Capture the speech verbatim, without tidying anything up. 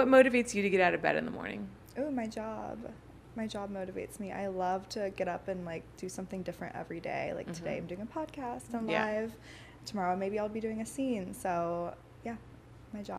What motivates you to get out of bed in the morning? Oh, my job. My job motivates me. I love to get up and like do something different every day. Like mm-hmm. today I'm doing a podcast, I'm yeah. live. Tomorrow maybe I'll be doing a scene. So yeah,